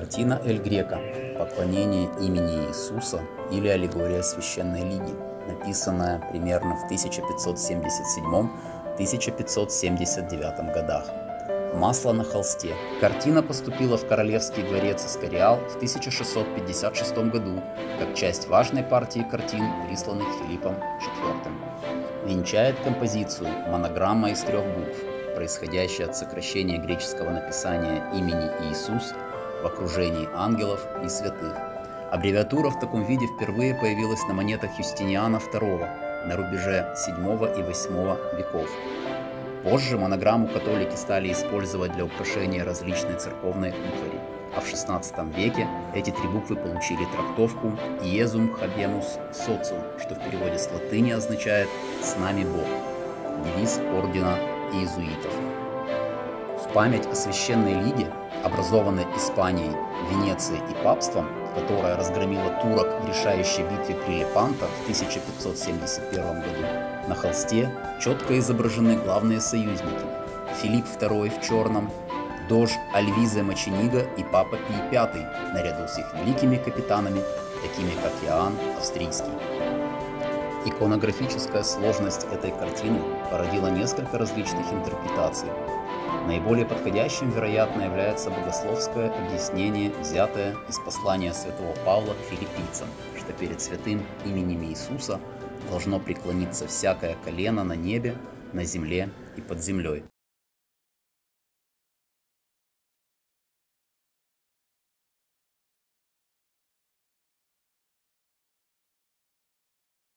Картина Эль Греко «Поклонение имени Иисуса» или «Аллегория Священной Лиги», написанная примерно в 1577-1579 годах. Масло на холсте. Картина поступила в королевский дворец Эскориал в 1656 году как часть важной партии картин, присланных Филиппом IV. Венчает композицию монограмма из трех букв, происходящая от сокращения греческого написания имени Иисус в окружении ангелов и святых. Аббревиатура в таком виде впервые появилась на монетах Юстиниана II на рубеже VII и VIII веков. Позже монограмму католики стали использовать для украшения различной церковной утвари, а в XVI веке эти три буквы получили трактовку Iesum Habemus Socium, что в переводе с латыни означает «С нами Бог», девиз Ордена Иезуитов. В память о Священной Лиге, образованной Испанией, Венецией и папством, которая разгромила турок в решающей битве при Лепанто в 1571 году, на холсте четко изображены главные союзники – Филипп II в черном, Дож Альвизе Маченига и Папа Пий V, наряду с их великими капитанами, такими как Иоанн Австрийский. Иконографическая сложность этой картины породила несколько различных интерпретаций. Наиболее подходящим, вероятно, является богословское объяснение, взятое из послания святого Павла к филиппийцам, что перед святым именем Иисуса должно преклониться всякое колено на небе, на земле и под землей.